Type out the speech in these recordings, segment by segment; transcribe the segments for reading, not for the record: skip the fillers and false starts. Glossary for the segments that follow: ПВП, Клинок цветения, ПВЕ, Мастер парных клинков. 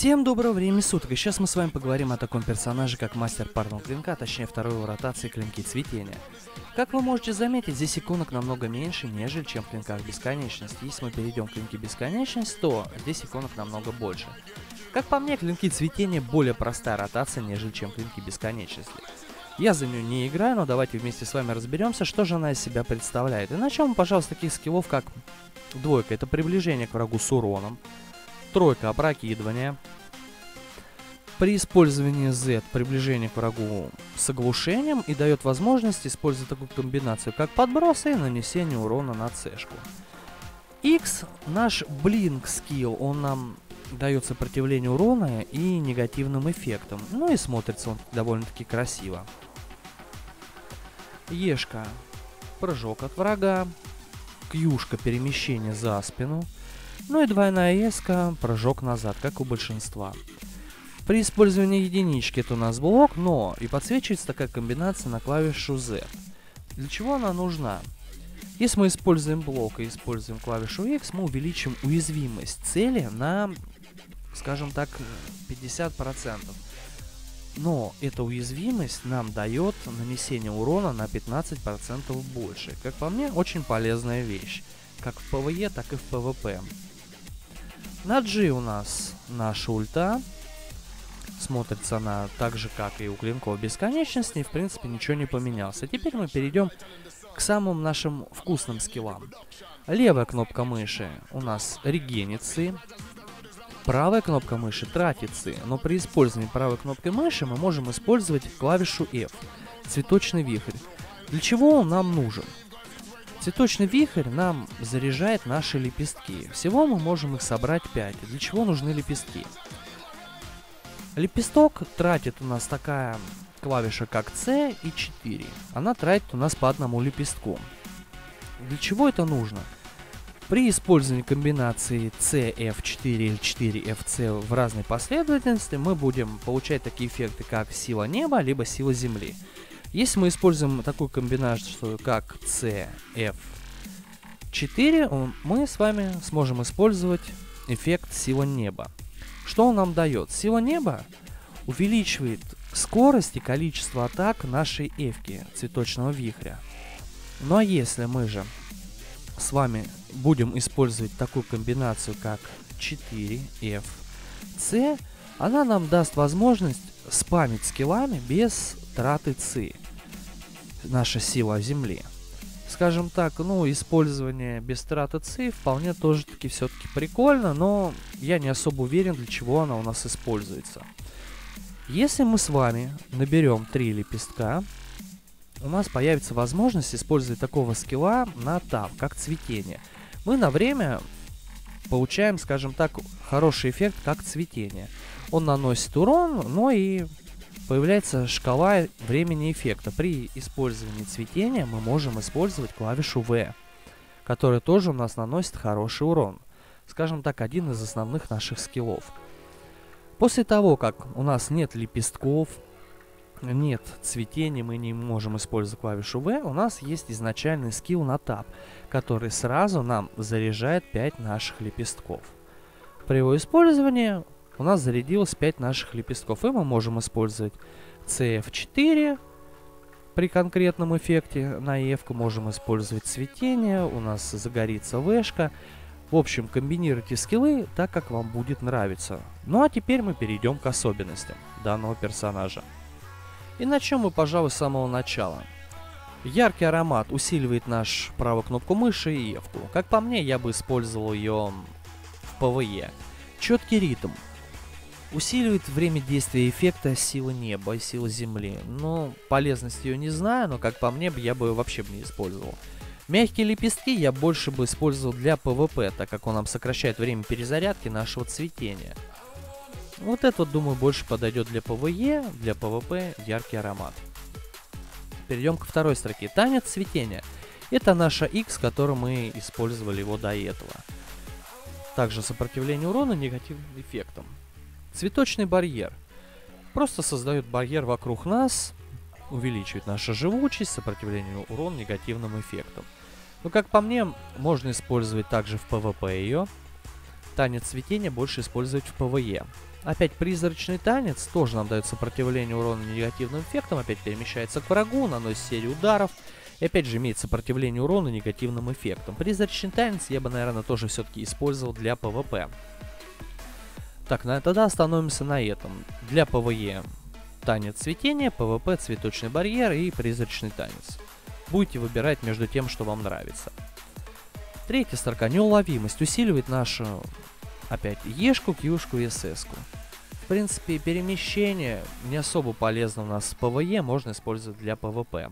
Всем доброго времени суток, и сейчас мы с вами поговорим о таком персонаже, как мастер парного клинка, точнее второй его ротации клинки цветения. Как вы можете заметить, здесь иконок намного меньше, нежели чем в клинках бесконечности. Если мы перейдем к клинке бесконечность, то здесь иконок намного больше. Как по мне, клинки цветения более простая ротация, нежели чем клинки бесконечности. Я за нее не играю, но давайте вместе с вами разберемся, что же она из себя представляет. И начнем мы, пожалуйста, с таких скиллов, как двойка. Это приближение к врагу с уроном. Тройка — опрокидывание. При использовании Z приближение к врагу с оглушением и дает возможность использовать такую комбинацию, как подбросы и нанесение урона на С-шку. X — наш блинк скилл, он нам дает сопротивление урона и негативным эффектам. Ну и смотрится он довольно-таки красиво. Ешка — прыжок от врага. Кьюшка — перемещение за спину. Ну и двойная еска — прыжок назад, как у большинства. При использовании единички это у нас блок, но и подсвечивается такая комбинация на клавишу Z. Для чего она нужна? Если мы используем блок и используем клавишу X, мы увеличим уязвимость цели на, скажем так, 50%. Но эта уязвимость нам дает нанесение урона на 15% больше. Как по мне, очень полезная вещь. Как в ПВЕ, так и в ПВП. На G у нас наша ульта. Смотрится она так же, как и у клинков бесконечности. И в принципе ничего не поменялось. А теперь мы перейдем к самым нашим вкусным скиллам. Левая кнопка мыши у нас регеницы. Правая кнопка мыши тратицы. Но при использовании правой кнопкой мыши мы можем использовать клавишу F. Цветочный вихрь. Для чего он нам нужен? Цветочный вихрь нам заряжает наши лепестки. Всего мы можем их собрать 5. Для чего нужны лепестки? Лепесток тратит у нас такая клавиша, как C и 4. Она тратит у нас по одному лепестку. Для чего это нужно? При использовании комбинации CF4 или 4FC в разной последовательности мы будем получать такие эффекты, как сила неба, либо сила земли. Если мы используем такую комбинацию, как CF4, мы с вами сможем использовать эффект сила неба. Что он нам дает? Сила неба увеличивает скорость и количество атак нашей эвки, цветочного вихря. Ну а если мы же с вами будем использовать такую комбинацию, как 4FC, она нам даст возможность спамить скиллами без траты ЦИ. Наша сила земли. Скажем так, ну, использование без траты ЦИ вполне тоже-таки все-таки прикольно, но я не особо уверен, для чего она у нас используется. Если мы с вами наберем 3 лепестка, у нас появится возможность использовать такого скилла на тап, как цветение. Мы на время получаем, скажем так, хороший эффект, как цветение. Он наносит урон, но и появляется шкала времени эффекта. При использовании цветения мы можем использовать клавишу V, которая тоже у нас наносит хороший урон. Скажем так, один из основных наших скиллов. После того, как у нас нет лепестков, нет цветения, мы не можем использовать клавишу V, у нас есть изначальный скилл на тап, который сразу нам заряжает 5 наших лепестков. При его использовании у нас зарядилось 5 наших лепестков, и мы можем использовать CF4 при конкретном эффекте на F-ку, можем использовать цветение, у нас загорится V-шка. В общем, комбинируйте скиллы так, как вам будет нравиться. Ну а теперь мы перейдем к особенностям данного персонажа. И начнем мы, пожалуй, с самого начала. Яркий аромат усиливает нашу правую кнопку мыши и F-ку. Как по мне, я бы использовал ее в ПВЕ. Четкий ритм. Усиливает время действия эффекта силы неба и силы земли. Ну, полезность ее не знаю, но как по мне, я бы вообще не использовал. Мягкие лепестки я больше бы использовал для ПВП, так как он нам сокращает время перезарядки нашего цветения. Вот это, думаю, больше подойдет для ПВЕ, для ПВП яркий аромат. Перейдем ко второй строке. Танец цветения. Это наша X, которую мы использовали его до этого. Также сопротивление урона негативным эффектом. Цветочный барьер. Просто создает барьер вокруг нас, увеличивает нашу живучесть, сопротивление урона негативным эффектом. Но как по мне, можно использовать также в ПВП ее. Танец цветения больше использовать в ПВЕ. Опять призрачный танец тоже нам дает сопротивление урону негативным эффектам. Опять перемещается к врагу, наносит серию ударов. И опять же имеет сопротивление урону негативным эффектам. Призрачный танец я бы, наверное, тоже все-таки использовал для ПВП. Так, тогда остановимся на этом. Для ПВЕ танец цветения, ПВП цветочный барьер и призрачный танец. Будете выбирать между тем, что вам нравится. Третья строка. Неуловимость. Усиливает нашу, опять, Ешку, Кьюшку и ССку. В принципе, перемещение не особо полезно у нас с ПВЕ, можно использовать для ПВП.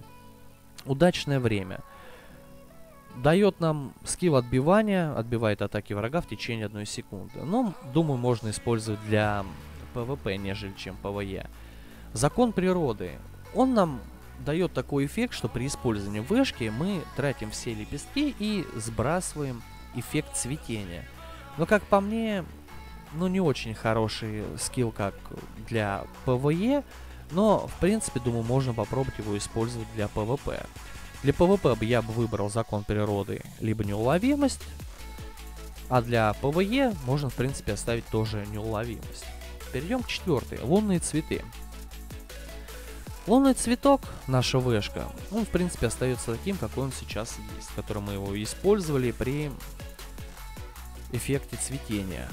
Удачное время. Дает нам скилл отбивания, отбивает атаки врага в течение 1 секунды. Но, думаю, можно использовать для ПВП, нежели чем ПВЕ. Закон природы. Он нам дает такой эффект, что при использовании вышки мы тратим все лепестки и сбрасываем эффект цветения. Но, как по мне, ну не очень хороший скилл как для ПВЕ, но, в принципе, думаю, можно попробовать его использовать для ПВП. Для ПВП я бы выбрал закон природы, либо неуловимость, а для ПВЕ можно, в принципе, оставить тоже неуловимость. Перейдем к четвертой. Лунные цветы. Лунный цветок, наша вешка, он, в принципе, остается таким, какой он сейчас есть, который мы его использовали при эффекте цветения.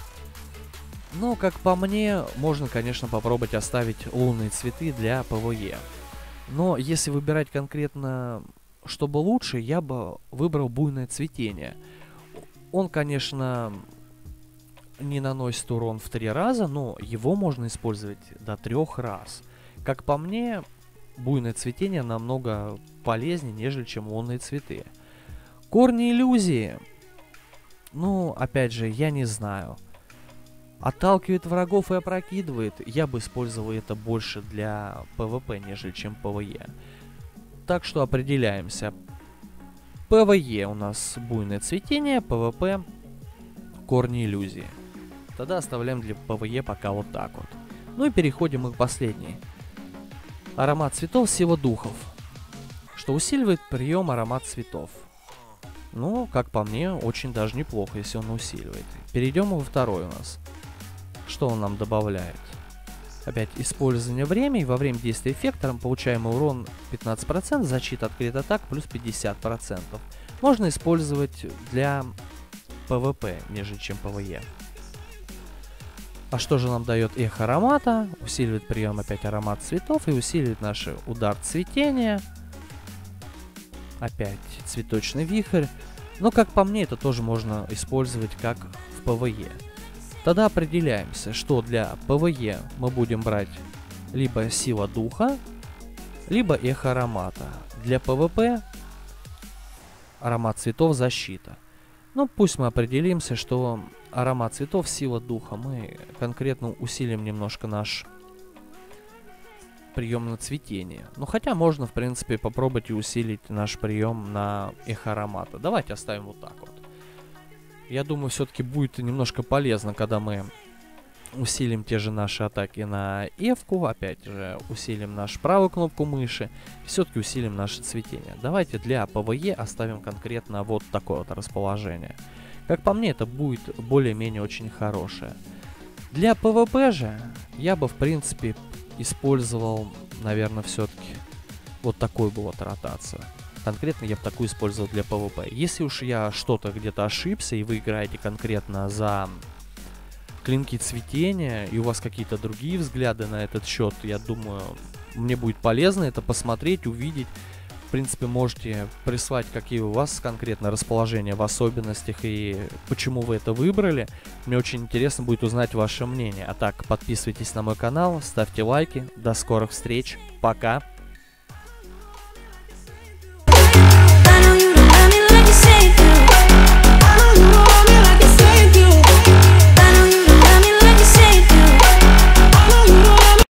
Но, как по мне, можно, конечно, попробовать оставить лунные цветы для ПВЕ. Но если выбирать конкретно, чтобы лучше, я бы выбрал буйное цветение. Он, конечно, не наносит урон в 3 раза, но его можно использовать до 3 раз. Как по мне, буйное цветение намного полезнее, нежели чем лунные цветы. Корни иллюзии. Ну, опять же, я не знаю. Отталкивает врагов и опрокидывает. Я бы использовал это больше для ПВП, нежели чем ПВЕ. Так что определяемся. ПВЕ у нас буйное цветение, ПВП корни иллюзии. Тогда оставляем для ПВЕ пока вот так вот. Ну и переходим мы к последней. Аромат цветов, сила духов. Что усиливает прием аромат цветов. Ну, как по мне, очень даже неплохо, если он усиливает. Перейдем во второй у нас. Что он нам добавляет? Опять использование времени. Во время действия эффекта получаемый урон 15%, защита от крит атак плюс 50%. Можно использовать для ПВП, нежели чем ПВЕ. А что же нам дает эхо аромата? Усиливает прием опять аромат цветов и усиливает наш удар цветения. Опять цветочный вихрь. Но, как по мне, это тоже можно использовать как в ПВЕ. Тогда определяемся, что для ПВЕ мы будем брать либо сила духа, либо эхо аромата. Для ПВП аромат цветов, защита. Ну, пусть мы определимся, что аромат цветов, сила духа. Мы конкретно усилим немножко наш прием на цветение. Ну, хотя можно, в принципе, попробовать и усилить наш прием на эхо аромата. Давайте оставим вот так вот. Я думаю, все-таки будет немножко полезно, когда мы усилим те же наши атаки на F-ку, опять же усилим нашу правую кнопку мыши, все-таки усилим наше цветение. Давайте для ПВЕ оставим конкретно вот такое вот расположение. Как по мне, это будет более-менее очень хорошее. Для ПВП же я бы, в принципе, использовал, наверное, все-таки вот такую бы вот ротацию. Конкретно я бы такую использовал для ПВП. Если уж я что-то где-то ошибся, и вы играете конкретно за клинки цветения, и у вас какие-то другие взгляды на этот счет, я думаю, мне будет полезно это посмотреть, увидеть. В принципе, можете прислать, какие у вас конкретно расположения в особенностях и почему вы это выбрали. Мне очень интересно будет узнать ваше мнение. А так, подписывайтесь на мой канал, ставьте лайки. До скорых встреч. Пока.